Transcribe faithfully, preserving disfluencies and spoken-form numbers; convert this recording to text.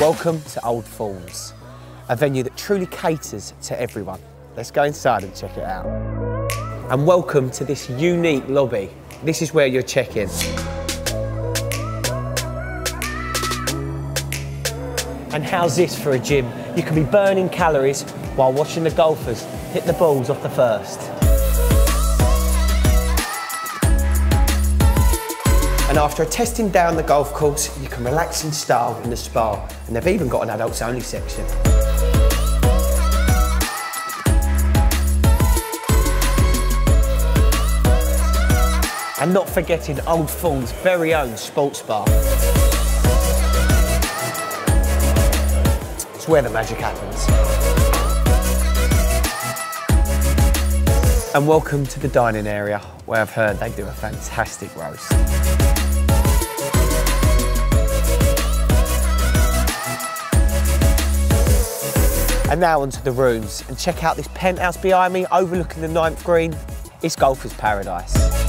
Welcome to Old Thorns, a venue that truly caters to everyone. Let's go inside and check it out. And welcome to this unique lobby. This is where you'll check in. And how's this for a gym? You can be burning calories while watching the golfers hit the balls off the first. And after a testing day on the golf course, you can relax in style in the spa. And they've even got an adults only section. And not forgetting Old Thorns' very own sports bar. It's where the magic happens. And welcome to the dining area, where I've heard they do a fantastic roast. And now onto the rooms, and check out this penthouse behind me overlooking the ninth green. It's golfer's paradise.